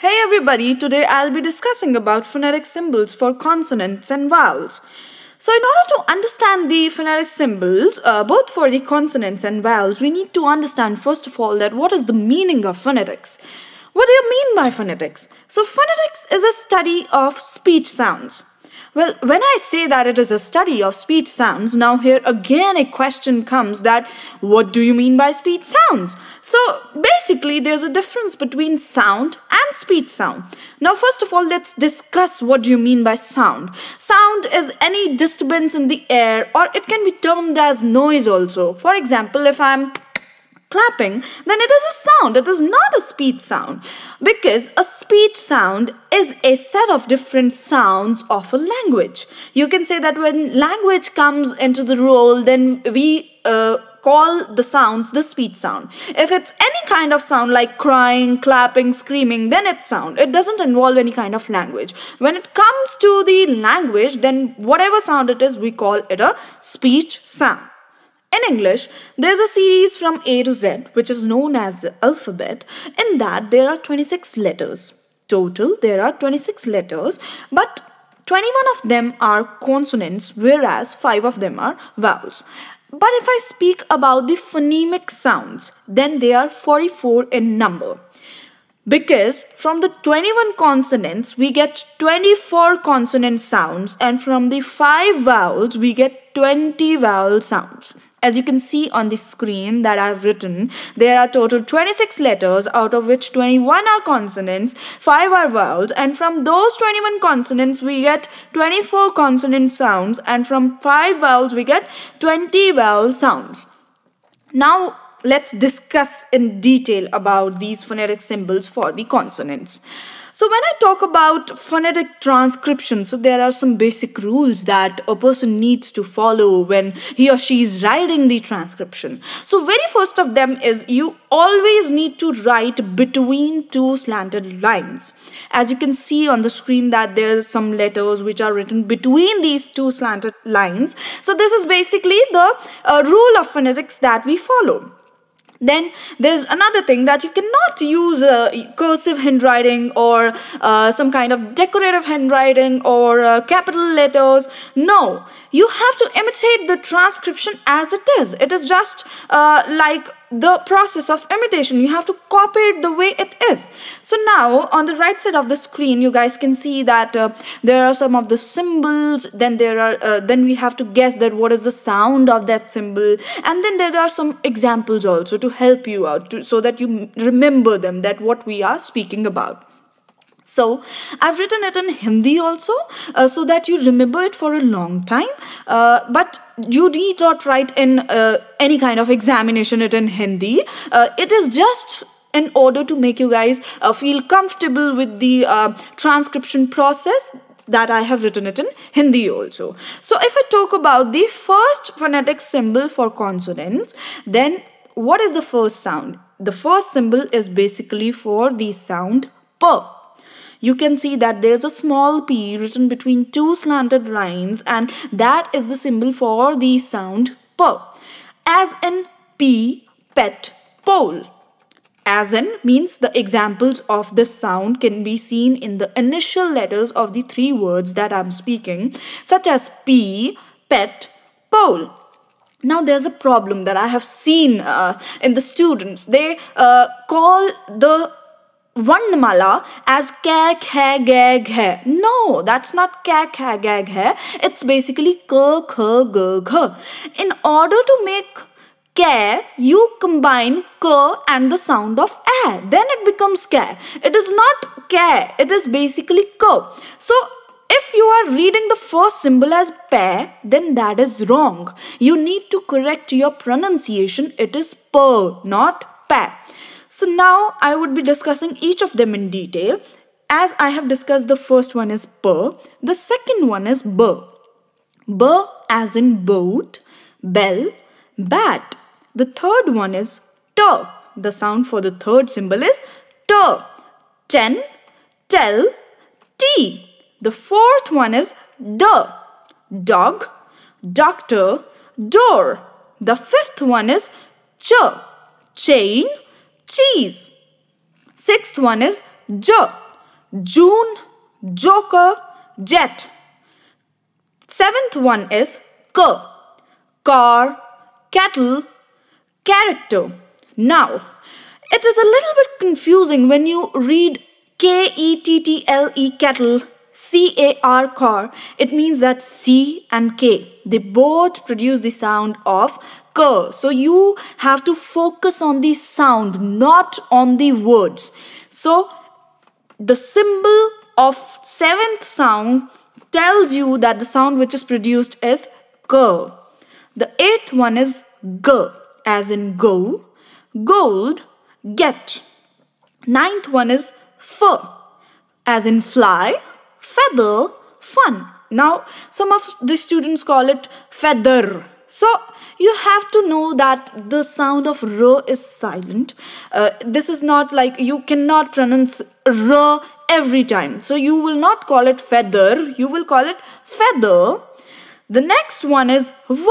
Hey everybody, today I'll be discussing about phonetic symbols for consonants and vowels. So in order to understand the phonetic symbols, both for the consonants and vowels, we need to understand first of all that what is the meaning of phonetics. What do you mean by phonetics? So phonetics is a study of speech sounds. Well, when I say that it is a study of speech sounds, now here again a question comes that what do you mean by speech sounds? So basically there's a difference between sound and speech sound. Now first of all, let's discuss what do you mean by sound. Sound is any disturbance in the air, or it can be termed as noise also. For example, if I'm clapping, then it is a sound, it is not a speech sound, because a speech sound is a set of different sounds of a language. You can say that when language comes into the role, then we call the sounds the speech sound. If it's any kind of sound like crying, clapping, screaming, then it's sound. It doesn't involve any kind of language. When it comes to the language, then whatever sound it is, we call it a speech sound. In English, there's a series from A to Z, which is known as the alphabet. In that, there are 26 letters. Total, there are 26 letters, but 21 of them are consonants, whereas 5 of them are vowels. But if I speak about the phonemic sounds, then they are 44 in number. Because from the 21 consonants, we get 24 consonant sounds, and from the 5 vowels, we get 20 vowel sounds. As you can see on the screen that I've written, there are total 26 letters, out of which 21 are consonants, 5 are vowels, and from those 21 consonants we get 24 consonant sounds, and from 5 vowels we get 20 vowel sounds. Now let's discuss in detail about these phonetic symbols for the consonants. So when I talk about phonetic transcription, so there are some basic rules that a person needs to follow when he or she is writing the transcription. So very first of them is you always need to write between two slanted lines. As you can see on the screen that there are some letters which are written between these two slanted lines. So this is basically the rule of phonetics that we follow. Then there's another thing that you cannot use cursive handwriting or some kind of decorative handwriting or capital letters. No, you have to imitate the transcription as it is. It is just like the process of imitation. You have to copy it the way it is. So now on the right side of the screen, you guys can see that there are some of the symbols. Then there are then we have to guess that what is the sound of that symbol, and then there are some examples also to help you out, so that you remember them, that what we are speaking about. So I've written it in Hindi also, so that you remember it for a long time. But you need not write in any kind of examination it in Hindi. It is just in order to make you guys feel comfortable with the transcription process that I have written it in Hindi also. So if I talk about the first phonetic symbol for consonants, then what is the first sound? The first symbol is basically for the sound P. You can see that there's a small p written between two slanted lines, and that is the symbol for the sound p. As in p, pet, pole. As in means the examples of this sound can be seen in the initial letters of the three words that I'm speaking, such as p, pet, pole. Now there's a problem that I have seen in the students. They call the Varnamala as ka, kha, ga, gha. No, that's not ka, kha, ga, gha. It's basically ka, kha, ga, gha. In order to make ka, you combine ka and the sound of a. Then it becomes ka. It is not ka. It is basically ka. So if you are reading the first symbol as pe, then that is wrong. You need to correct your pronunciation. It is per, not pe. So now I would be discussing each of them in detail. As I have discussed, the first one is p, the second one is b. B as in boat, bell, bat. The third one is t. The sound for the third symbol is t. Ten, tell, tea. The fourth one is d. Dog, doctor, door. The fifth one is ch. Chain, cheese. Sixth one is j. June, joker, jet. Seventh one is ker. Car, cattle, character. Now, it is a little bit confusing when you read kettle, cattle, car, car. It means that C and K, they both produce the sound of ker. So you have to focus on the sound, not on the words. So the symbol of seventh sound tells you that the sound which is produced is ker. The eighth one is g, as in go, gold, get. Ninth one is f, as in fly, feather, fun. Now, some of the students call it feather. So, you have to know that the sound of r is silent. This is not like you cannot pronounce r every time. So, you will not call it feather, you will call it feather. The next one is v,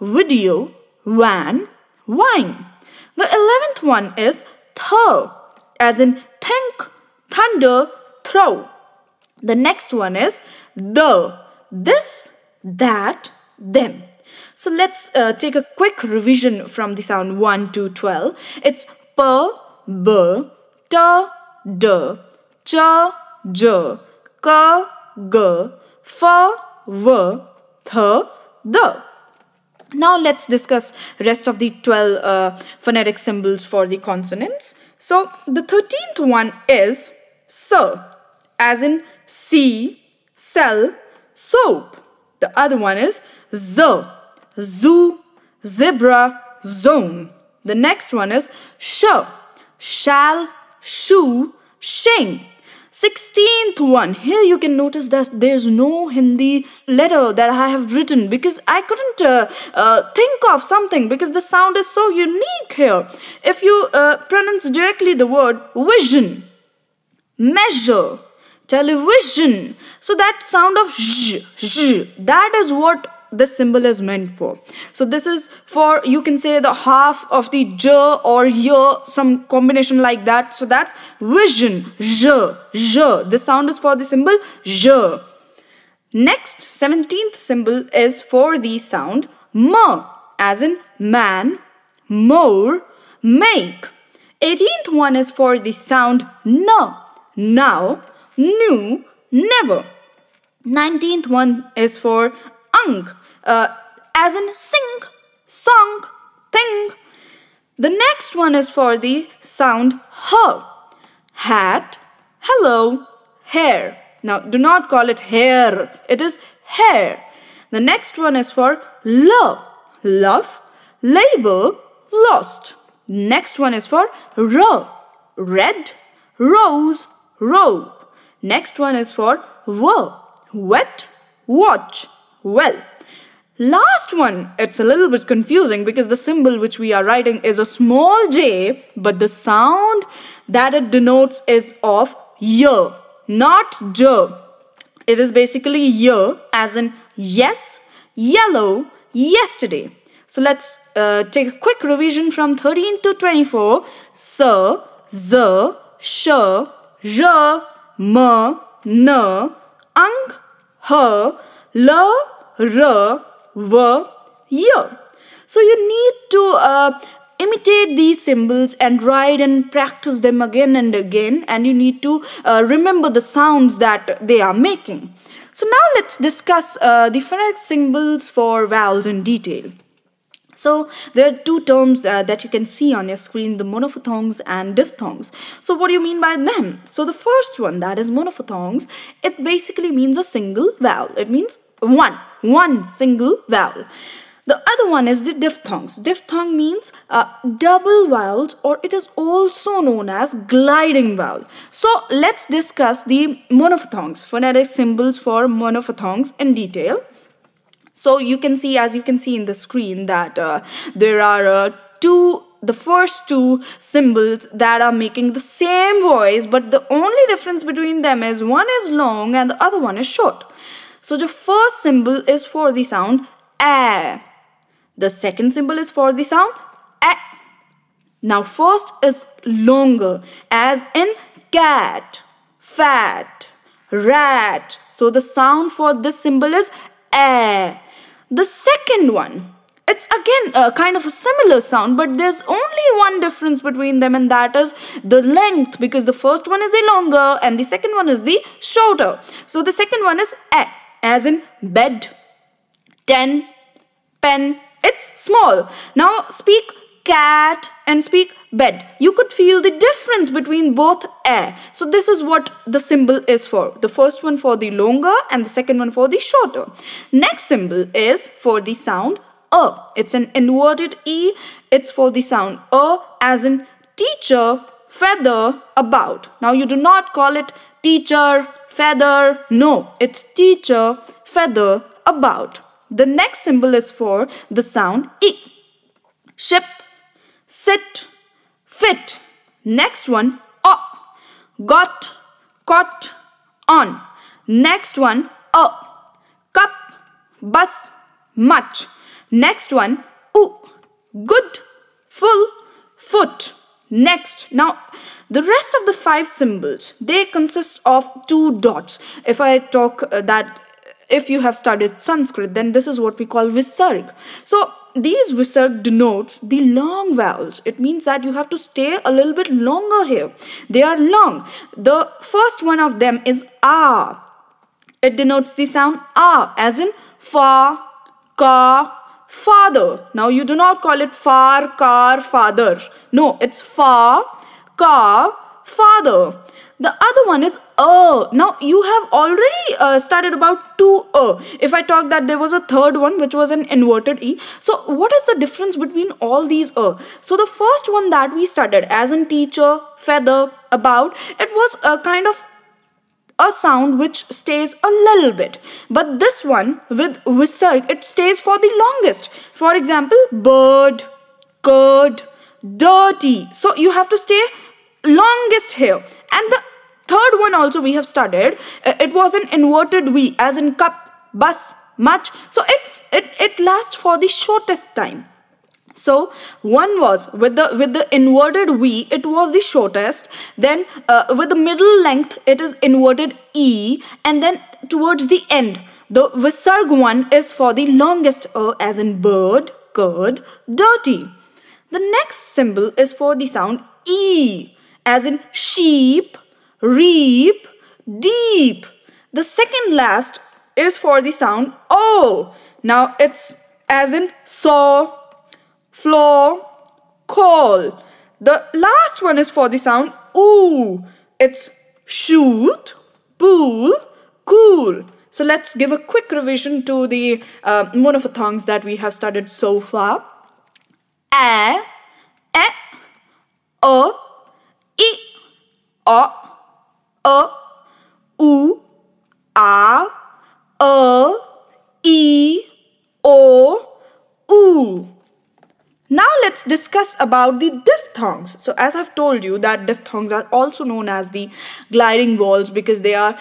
video, van, wine. The 11th one is th, as in think, thunder, throw. The next one is the, this, that, them. So let's take a quick revision from the sound 1 to 12. It's p, b, t, d, ch, j, k, g, f, v, th, the. Now let's discuss rest of the 12 phonetic symbols for the consonants. So the 13th one is s, as in see, cell, soap. The other one is z, zoo, zebra, zone. The next one is sh, shall, shoe, shame. 16th one, here you can notice that there's no Hindi letter that I have written because I couldn't think of something because the sound is so unique here. If you pronounce directly the word vision, measure, television, so that sound of zh, zh, that is what this symbol is meant for. So this is for, you can say, the half of the j or y, some combination like that. So that's vision, j, j. The sound is for the symbol j. Next, 17th symbol is for the sound m, as in man, more, make. 18th one is for the sound n, now, new, never. 19th one is for ang, as in sing, song, thing. The next one is for the sound h, hat, hello, hair. Now do not call it hair, it is hair. The next one is for lo, love, labor, lost. Next one is for ro, red, rose, rope. Next one is for wo, wet, watch. Well, last one, it's a little bit confusing because the symbol which we are writing is a small j, but the sound that it denotes is of y, not j. It is basically y, as in yes, yellow, yesterday. So let's take a quick revision from 13 to 24. S, z, sh, j, m, n, ang, h, l, r, v, y. So you need to imitate these symbols and write and practice them again and again, and you need to remember the sounds that they are making. So now let's discuss the phonetic symbols for vowels in detail. So there are two terms that you can see on your screen, the monophthongs and diphthongs. So what do you mean by them? So the first one, that is monophthongs, it basically means a single vowel. It means one single vowel. The other one is the diphthongs. Diphthong means double vowels, or it is also known as gliding vowel. So let's discuss the monophthongs, phonetic symbols for monophthongs in detail. So you can see, as you can see in the screen, that there are the first two symbols that are making the same voice, but the only difference between them is one is long and the other one is short. So the first symbol is for the sound a. The second symbol is for the sound a. Now first is longer, as in cat. fat, rat. So the sound for this symbol is a. The second one, it's again a kind of a similar sound, but there's only one difference between them, and that is the length, because the first one is the longer and the second one is the shorter. So the second one is a, as in bed, ten, pen. It's small. Now speak cat and speak bed. You could feel the difference between both a. So this is what the symbol is for. The first one for the longer and the second one for the shorter. Next symbol is for the sound a. It's an inverted e. It's for the sound a, as in teacher, feather, about. Now you do not call it teacher, feather. No, it's teacher, feather, about. The next symbol is for the sound e. Ship, sit, fit. Next one, o. Got, caught, on. Next one, o. Cup, bus, much. Next one, oo. Good, full, foot. Next. Now, the rest of the five symbols, they consist of two dots. If I talk that, if you have studied Sanskrit, then this is what we call visarg. So, these visarg denotes the long vowels. It means that you have to stay a little bit longer here. They are long. The first one of them is a. It denotes the sound a, as in fa, ka, father. Now you do not call it far, car, father. No, it's fa, ka, father. The other one is a. Now you have already started about two a. If I talk that there was a third one which was an inverted e. So what is the difference between all these a? So the first one that we studied, as in teacher, feather, about, it was a kind of a sound which stays a little bit. But this one with visarg, it stays for the longest. For example, bird, curd, dirty. So you have to stay longest here. And the third one also we have studied, it was an inverted V, as in cup, bus, much. So it lasts for the shortest time. So one was with the inverted V, it was the shortest. Then with the middle length, it is inverted E, and then towards the end, the visarg one is for the longest as in bird, curd, dirty. The next symbol is for the sound E, as in sheep, reap, deep. The second last is for the sound o. Now it's as in saw, floor, call. The last one is for the sound oo. It's shoot, pool, cool. So let's give a quick revision to the monophthongs that we have studied so far. A, o, I, o, o, u, a, o, e, o, u. Now let's discuss about the diphthongs. So as I've told you that diphthongs are also known as the gliding vowels, because there are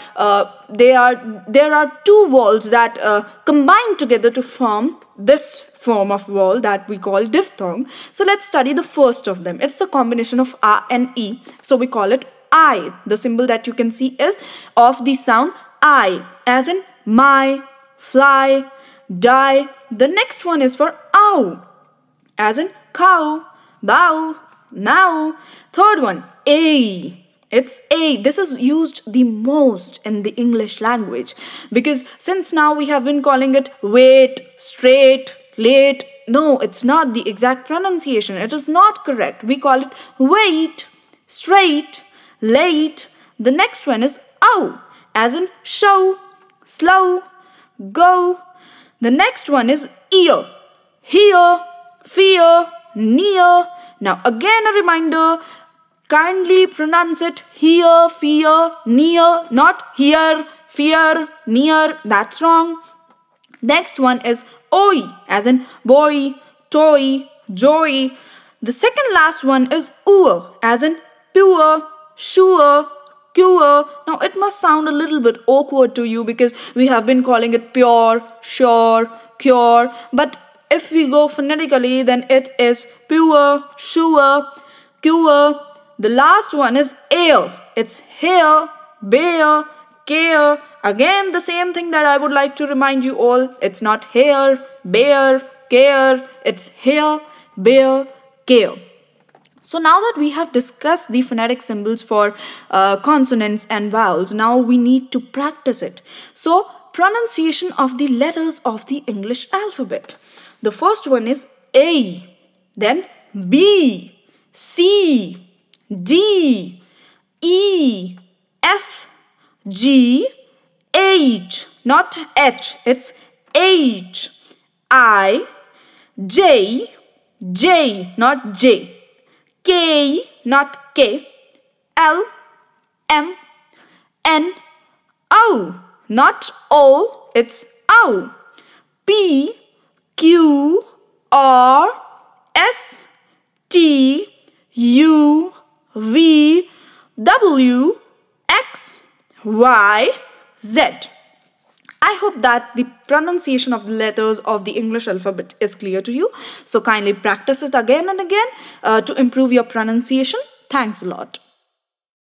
two vowels that combine together to form this form of vowel that we call diphthong. So let's study the first of them. It's a combination of a and e, so we call it I. The symbol that you can see is of the sound I, as in my, fly, die. The next one is for ow, as in cow, bow, now. Third one, a. It's a. This is used the most in the English language, because since now we have been calling it wait, straight, late. No, it's not the exact pronunciation. It is not correct. We call it wait, straight, late. The next one is ow, as in show, slow, go. The next one is ear, hear, fear, near. Now again a reminder, kindly pronounce it here, fear, near, not here, fear, near. That's wrong. Next one is oi, as in boy, toy, joy. The second last one is ua, as in pure, sure, cure. Now it must sound a little bit awkward to you, because we have been calling it pure, sure, cure. But if we go phonetically, then it is pure, sure, cure. The last one is air. It's hair, bear, care. Again, the same thing that I would like to remind you all. It's not hair, bear, care. It's hair, bear, care. So now that we have discussed the phonetic symbols for consonants and vowels, now we need to practice it. So pronunciation of the letters of the English alphabet. The first one is A, then B, C, D, E, F, G, H, not H, it's H, I, J, J, not J, K, not K, L, M, N, O, not O, it's O, P, Q, R, S, T, U, V, W, X, Y, Z. I hope that the pronunciation of the letters of the English alphabet is clear to you. So kindly practice it again and again to improve your pronunciation. Thanks a lot.